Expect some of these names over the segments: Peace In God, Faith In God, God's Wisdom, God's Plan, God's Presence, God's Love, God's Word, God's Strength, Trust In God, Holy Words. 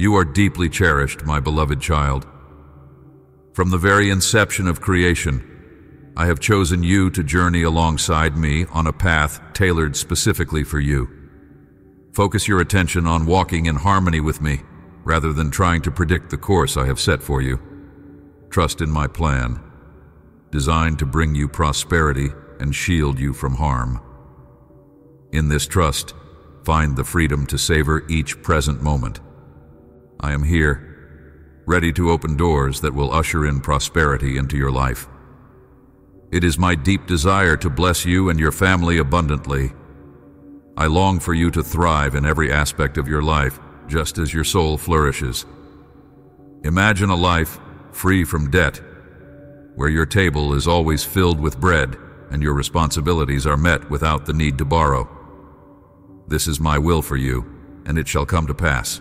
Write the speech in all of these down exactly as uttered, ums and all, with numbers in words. You are deeply cherished, my beloved child. From the very inception of creation, I have chosen you to journey alongside me on a path tailored specifically for you. Focus your attention on walking in harmony with me, rather than trying to predict the course I have set for you. Trust in my plan, designed to bring you prosperity and shield you from harm. In this trust, find the freedom to savor each present moment. I am here, ready to open doors that will usher in prosperity into your life. It is my deep desire to bless you and your family abundantly. I long for you to thrive in every aspect of your life, just as your soul flourishes. Imagine a life free from debt, where your table is always filled with bread and your responsibilities are met without the need to borrow. This is my will for you, and it shall come to pass.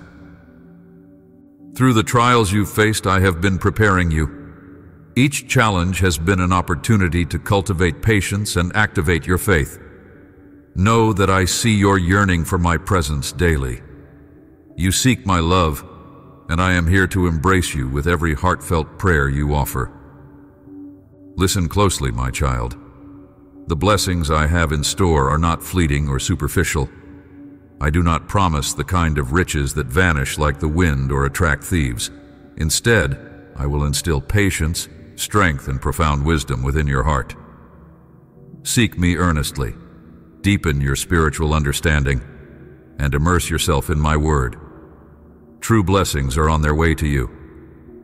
Through the trials you've faced, I have been preparing you. Each challenge has been an opportunity to cultivate patience and activate your faith. Know that I see your yearning for my presence daily. You seek my love, and I am here to embrace you with every heartfelt prayer you offer. Listen closely, my child. The blessings I have in store are not fleeting or superficial. I do not promise the kind of riches that vanish like the wind or attract thieves. Instead, I will instill patience, strength, and profound wisdom within your heart. Seek me earnestly, deepen your spiritual understanding, and immerse yourself in my word. True blessings are on their way to you,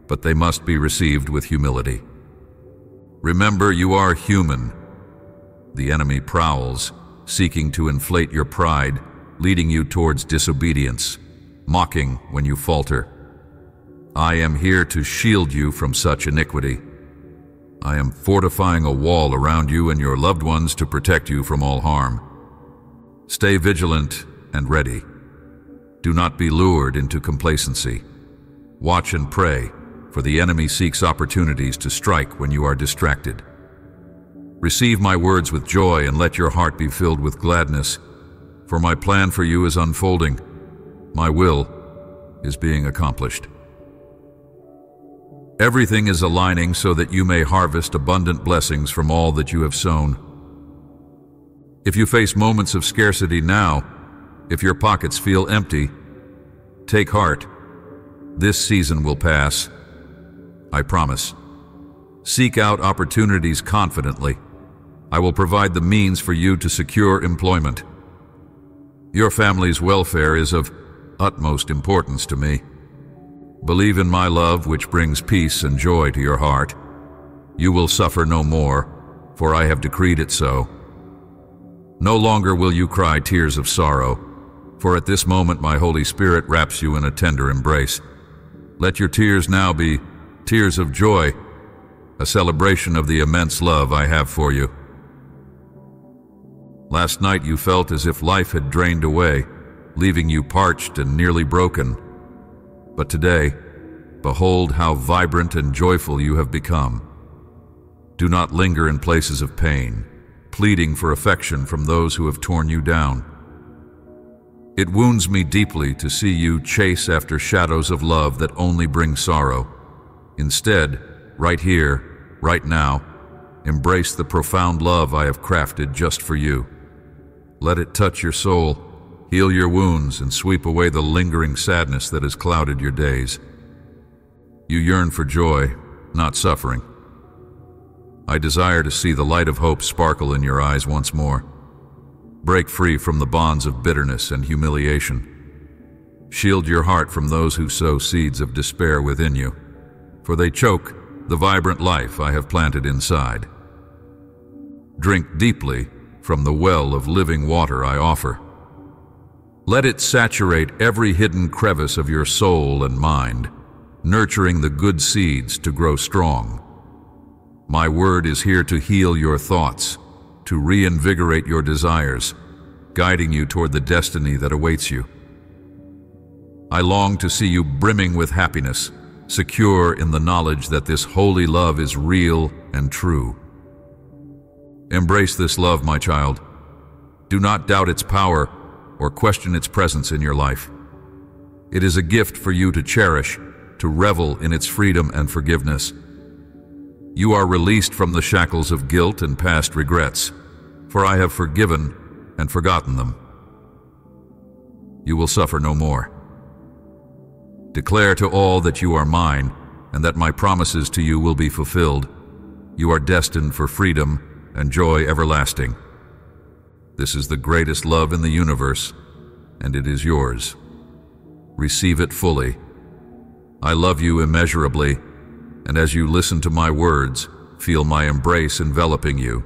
but they must be received with humility. Remember, you are human. The enemy prowls, seeking to inflate your pride, leading you towards disobedience, mocking when you falter. I am here to shield you from such iniquity. I am fortifying a wall around you and your loved ones to protect you from all harm. Stay vigilant and ready. Do not be lured into complacency. Watch and pray, for the enemy seeks opportunities to strike when you are distracted. Receive my words with joy and let your heart be filled with gladness, for my plan for you is unfolding. My will is being accomplished. Everything is aligning so that you may harvest abundant blessings from all that you have sown. If you face moments of scarcity now, if your pockets feel empty, take heart. This season will pass, I promise. Seek out opportunities confidently. I will provide the means for you to secure employment. Your family's welfare is of utmost importance to me. Believe in my love, which brings peace and joy to your heart. You will suffer no more, for I have decreed it so. No longer will you cry tears of sorrow, for at this moment my Holy Spirit wraps you in a tender embrace. Let your tears now be tears of joy, a celebration of the immense love I have for you. Last night you felt as if life had drained away, leaving you parched and nearly broken. But today, behold how vibrant and joyful you have become. Do not linger in places of pain, pleading for affection from those who have torn you down. It wounds me deeply to see you chase after shadows of love that only bring sorrow. Instead, right here, right now, embrace the profound love I have crafted just for you. Let it touch your soul, heal your wounds, and sweep away the lingering sadness that has clouded your days. You yearn for joy, not suffering. I desire to see the light of hope sparkle in your eyes once more. Break free from the bonds of bitterness and humiliation. Shield your heart from those who sow seeds of despair within you, for they choke the vibrant life I have planted inside. Drink deeply from the well of living water I offer. Let it saturate every hidden crevice of your soul and mind, nurturing the good seeds to grow strong. My word is here to heal your thoughts, to reinvigorate your desires, guiding you toward the destiny that awaits you. I long to see you brimming with happiness, secure in the knowledge that this holy love is real and true. Embrace this love, my child. Do not doubt its power or question its presence in your life. It is a gift for you to cherish, to revel in its freedom and forgiveness. You are released from the shackles of guilt and past regrets, for I have forgiven and forgotten them. You will suffer no more. Declare to all that you are mine, and that my promises to you will be fulfilled. You are destined for freedom and joy everlasting. This is the greatest love in the universe, and it is yours. Receive it fully. I love you immeasurably, and as you listen to my words, feel my embrace enveloping you.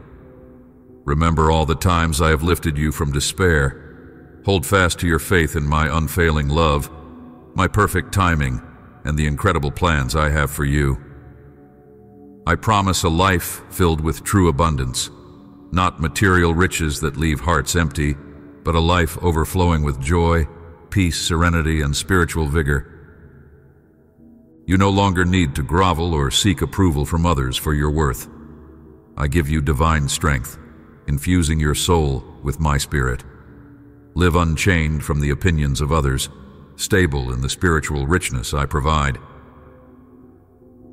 Remember all the times I have lifted you from despair. Hold fast to your faith in my unfailing love, my perfect timing, and the incredible plans I have for you. I promise a life filled with true abundance, not material riches that leave hearts empty, but a life overflowing with joy, peace, serenity, and spiritual vigor. You no longer need to grovel or seek approval from others for your worth. I give you divine strength, infusing your soul with my spirit. Live unchained from the opinions of others, stable in the spiritual richness I provide.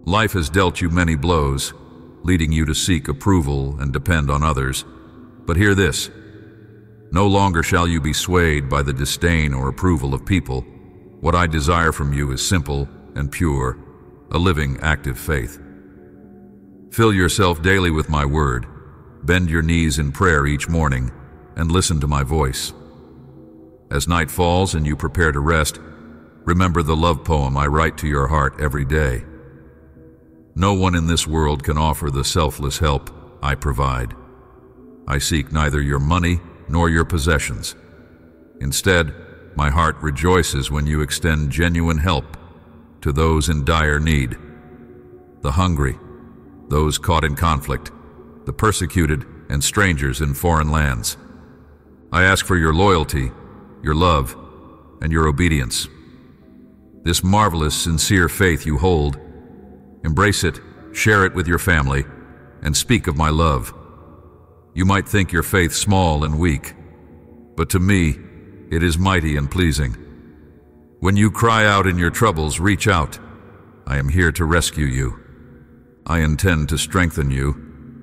Life has dealt you many blows, leading you to seek approval and depend on others. But hear this: no longer shall you be swayed by the disdain or approval of people. What I desire from you is simple and pure, a living, active faith. Fill yourself daily with my word, bend your knees in prayer each morning, and listen to my voice. As night falls and you prepare to rest, remember the love poem I write to your heart every day. No one in this world can offer the selfless help I provide. I seek neither your money nor your possessions. Instead, my heart rejoices when you extend genuine help to those in dire need, the hungry, those caught in conflict, the persecuted, and strangers in foreign lands. I ask for your loyalty, your love, and your obedience. This marvelous, sincere faith you hold, embrace it, share it with your family, and speak of my love. You might think your faith small and weak, but to me, it is mighty and pleasing. When you cry out in your troubles, reach out. I am here to rescue you. I intend to strengthen you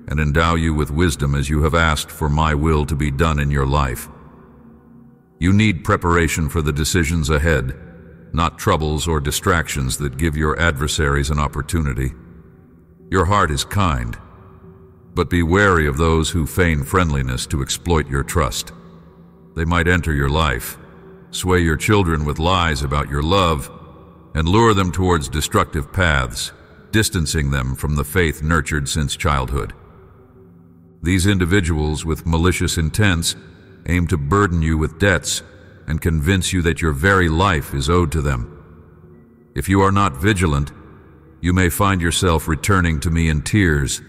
and endow you with wisdom as you have asked for my will to be done in your life. You need preparation for the decisions ahead, not troubles or distractions that give your adversaries an opportunity. Your heart is kind, but be wary of those who feign friendliness to exploit your trust. They might enter your life, sway your children with lies about your love, and lure them towards destructive paths, distancing them from the faith nurtured since childhood. These individuals with malicious intents aim to burden you with debts and convince you that your very life is owed to them. If you are not vigilant, you may find yourself returning to me in tears,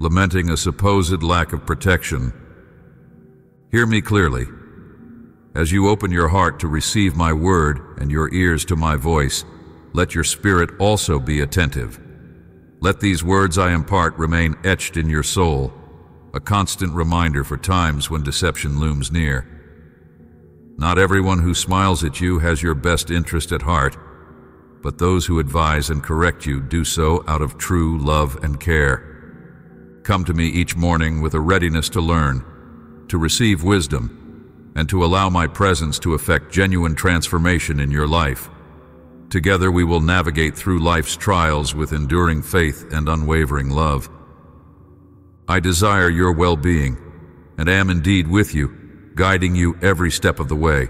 lamenting a supposed lack of protection. Hear me clearly. As you open your heart to receive my word and your ears to my voice, let your spirit also be attentive. Let these words I impart remain etched in your soul, a constant reminder for times when deception looms near. Not everyone who smiles at you has your best interest at heart, but those who advise and correct you do so out of true love and care. Come to me each morning with a readiness to learn, to receive wisdom, and to allow my presence to effect genuine transformation in your life. Together we will navigate through life's trials with enduring faith and unwavering love. I desire your well-being, and am indeed with you, guiding you every step of the way.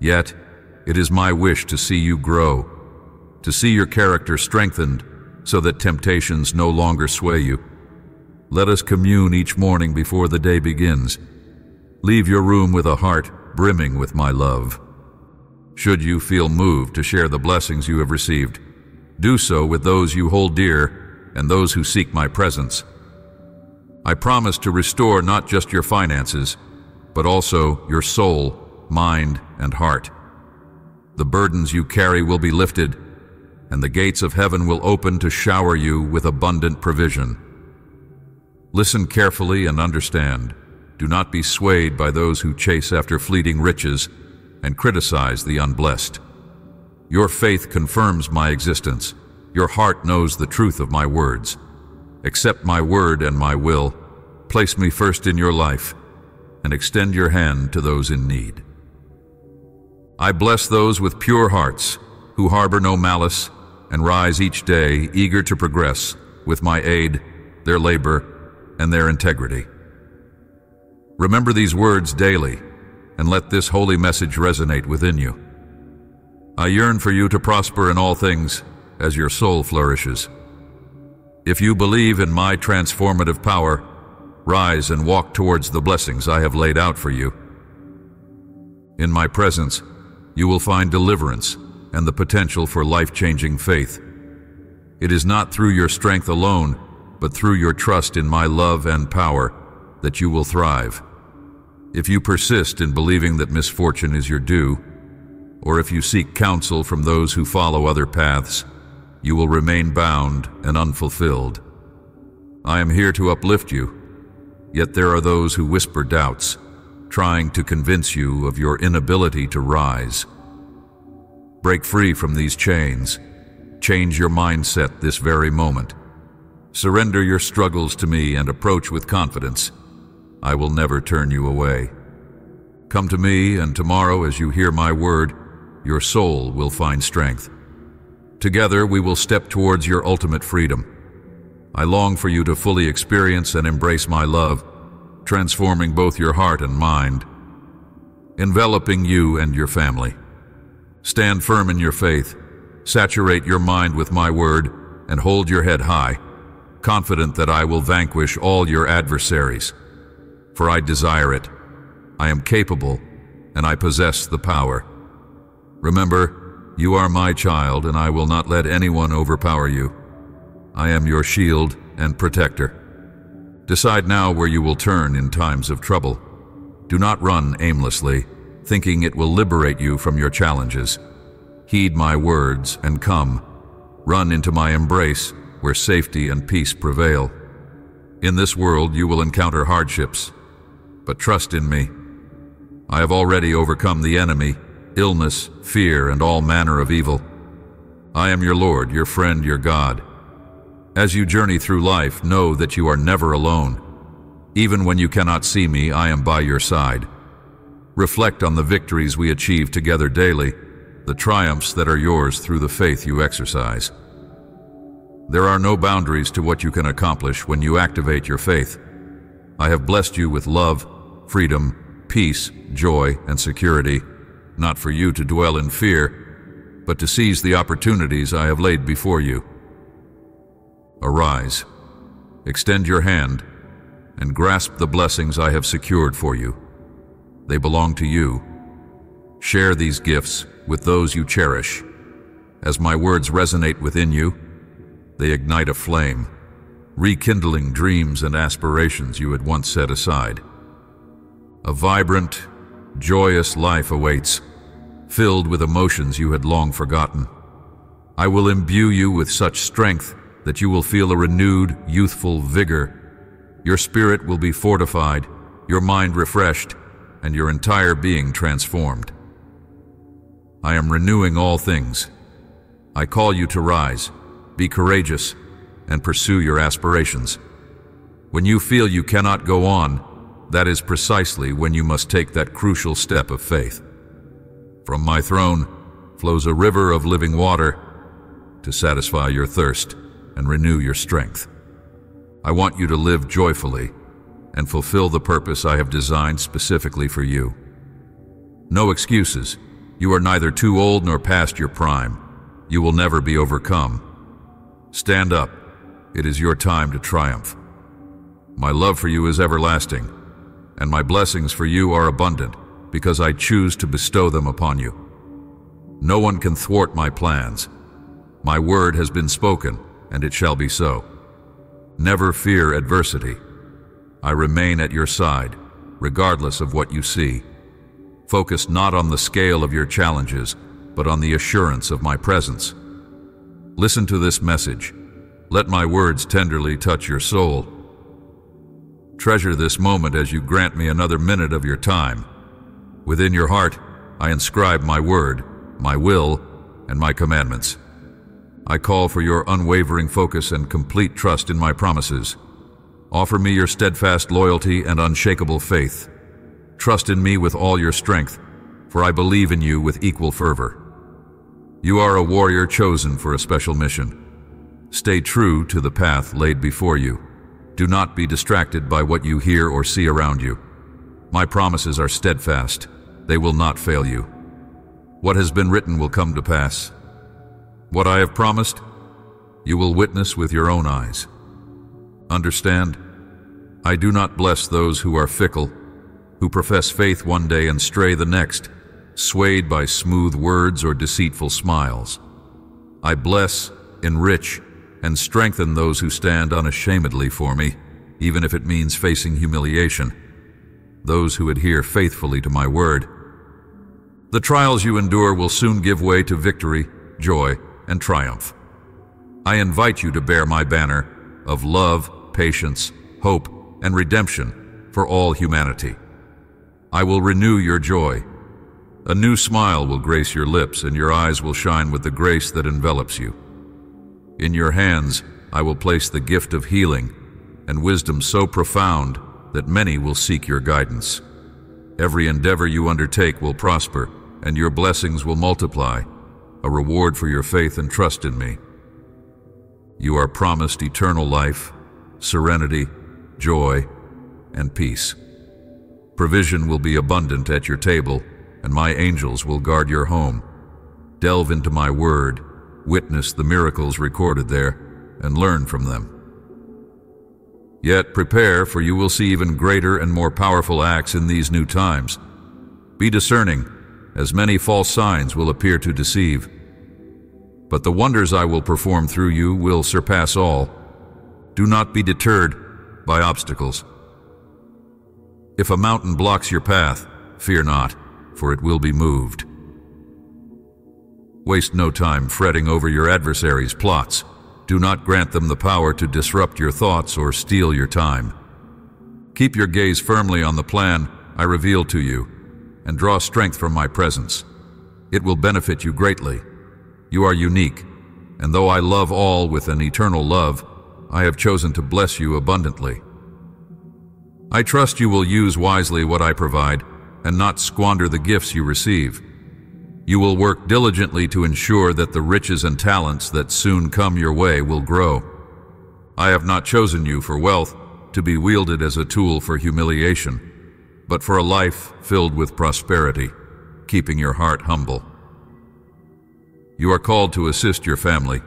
Yet, it is my wish to see you grow, to see your character strengthened so that temptations no longer sway you. Let us commune each morning before the day begins. Leave your room with a heart brimming with my love. Should you feel moved to share the blessings you have received, do so with those you hold dear and those who seek my presence. I promise to restore not just your finances, but also your soul, mind, and heart. The burdens you carry will be lifted, and the gates of heaven will open to shower you with abundant provision. Listen carefully and understand. Do not be swayed by those who chase after fleeting riches and criticize the unblessed. Your faith confirms my existence. Your heart knows the truth of my words. Accept my word and my will. Place me first in your life, and extend your hand to those in need. I bless those with pure hearts, who harbor no malice, and rise each day eager to progress with my aid, their labor, and their integrity. Remember these words daily, and let this holy message resonate within you. I yearn for you to prosper in all things as your soul flourishes. If you believe in my transformative power, rise and walk towards the blessings I have laid out for you. In my presence, you will find deliverance and the potential for life-changing faith. It is not through your strength alone, but through your trust in my love and power that you will thrive. If you persist in believing that misfortune is your due, or if you seek counsel from those who follow other paths, you will remain bound and unfulfilled. I am here to uplift you, yet there are those who whisper doubts, trying to convince you of your inability to rise. Break free from these chains. Change your mindset this very moment. Surrender your struggles to me and approach with confidence. I will never turn you away. Come to me, and tomorrow, as you hear my word, your soul will find strength. Together, we will step towards your ultimate freedom. I long for you to fully experience and embrace my love, transforming both your heart and mind, enveloping you and your family. Stand firm in your faith, saturate your mind with my word, and hold your head high, confident that I will vanquish all your adversaries. For I desire it, I am capable, and I possess the power. Remember, you are my child, and I will not let anyone overpower you. I am your shield and protector. Decide now where you will turn in times of trouble. Do not run aimlessly, thinking it will liberate you from your challenges. Heed my words and come. Run into my embrace, where safety and peace prevail. In this world you will encounter hardships, but trust in me. I have already overcome the enemy, illness, fear, and all manner of evil. I am your Lord, your friend, your God. As you journey through life, know that you are never alone. Even when you cannot see me, I am by your side. Reflect on the victories we achieve together daily, the triumphs that are yours through the faith you exercise. There are no boundaries to what you can accomplish when you activate your faith. I have blessed you with love, freedom, peace, joy, and security, not for you to dwell in fear, but to seize the opportunities I have laid before you. Arise, extend your hand, and grasp the blessings I have secured for you. They belong to you. Share these gifts with those you cherish. As my words resonate within you, they ignite a flame, rekindling dreams and aspirations you had once set aside. A vibrant, joyous life awaits, filled with emotions you had long forgotten. I will imbue you with such strength that you will feel a renewed, youthful vigor. Your spirit will be fortified, your mind refreshed, and your entire being transformed. I am renewing all things. I call you to rise, be courageous, and pursue your aspirations. When you feel you cannot go on, that is precisely when you must take that crucial step of faith. From my throne flows a river of living water to satisfy your thirst and renew your strength. I want you to live joyfully and fulfill the purpose I have designed specifically for you. No excuses. You are neither too old nor past your prime. You will never be overcome. Stand up. It is your time to triumph. My love for you is everlasting, and my blessings for you are abundant, because I choose to bestow them upon you. No one can thwart my plans. My word has been spoken, and it shall be so. Never fear adversity. I remain at your side, regardless of what you see. Focus not on the scale of your challenges, but on the assurance of my presence. Listen to this message. Let my words tenderly touch your soul. Treasure this moment as you grant me another minute of your time. Within your heart, I inscribe my word, my will, and my commandments. I call for your unwavering focus and complete trust in my promises. Offer me your steadfast loyalty and unshakable faith. Trust in me with all your strength, for I believe in you with equal fervor. You are a warrior chosen for a special mission. Stay true to the path laid before you. Do not be distracted by what you hear or see around you. My promises are steadfast. They will not fail you. What has been written will come to pass. What I have promised, you will witness with your own eyes. Understand, I do not bless those who are fickle, who profess faith one day and stray the next, swayed by smooth words or deceitful smiles. I bless, enrich, and strengthen those who stand unashamedly for me, even if it means facing humiliation, those who adhere faithfully to my word. The trials you endure will soon give way to victory, joy, and triumph. I invite you to bear my banner of love, patience, hope, and redemption for all humanity. I will renew your joy. A new smile will grace your lips, and your eyes will shine with the grace that envelops you. In your hands I will place the gift of healing and wisdom so profound that many will seek your guidance. Every endeavor you undertake will prosper, and your blessings will multiply, a reward for your faith and trust in me. You are promised eternal life, serenity, joy, and peace. Provision will be abundant at your table, and my angels will guard your home. Delve into my word, witness the miracles recorded there, and learn from them. Yet prepare, for you will see even greater and more powerful acts in these new times. Be discerning, as many false signs will appear to deceive. But the wonders I will perform through you will surpass all. Do not be deterred by obstacles. If a mountain blocks your path, fear not, for it will be moved. Waste no time fretting over your adversaries' plots. Do not grant them the power to disrupt your thoughts or steal your time. Keep your gaze firmly on the plan I reveal to you, and draw strength from my presence. It will benefit you greatly. You are unique, and though I love all with an eternal love, I have chosen to bless you abundantly. I trust you will use wisely what I provide and not squander the gifts you receive. You will work diligently to ensure that the riches and talents that soon come your way will grow. I have not chosen you for wealth to be wielded as a tool for humiliation, but for a life filled with prosperity, keeping your heart humble. You are called to assist your family,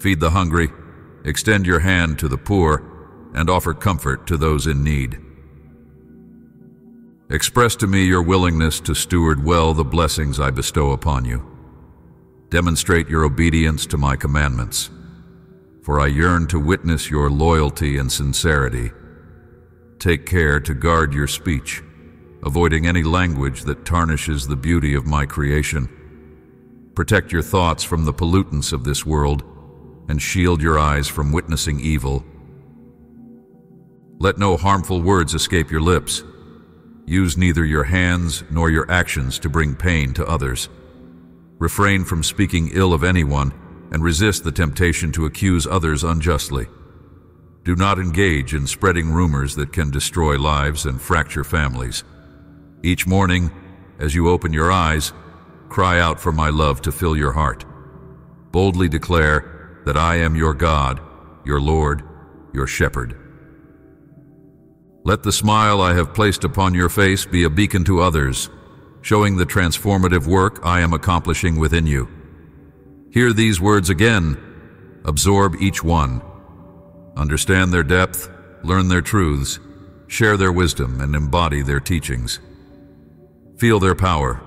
feed the hungry, extend your hand to the poor, and offer comfort to those in need. Express to me your willingness to steward well the blessings I bestow upon you. Demonstrate your obedience to my commandments, for I yearn to witness your loyalty and sincerity. Take care to guard your speech, avoiding any language that tarnishes the beauty of my creation. Protect your thoughts from the pollutants of this world, and shield your eyes from witnessing evil. Let no harmful words escape your lips. Use neither your hands nor your actions to bring pain to others. Refrain from speaking ill of anyone, and resist the temptation to accuse others unjustly. Do not engage in spreading rumors that can destroy lives and fracture families. Each morning, as you open your eyes, cry out for my love to fill your heart. Boldly declare that I am your God, your Lord, your Shepherd. Let the smile I have placed upon your face be a beacon to others, showing the transformative work I am accomplishing within you. Hear these words again. Absorb each one. Understand their depth, learn their truths, share their wisdom, and embody their teachings. Feel their power.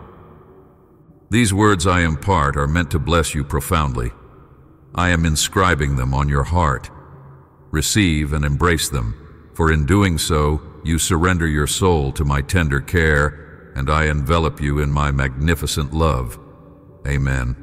These words I impart are meant to bless you profoundly. I am inscribing them on your heart. Receive and embrace them, for in doing so, you surrender your soul to my tender care, and I envelop you in my magnificent love. Amen.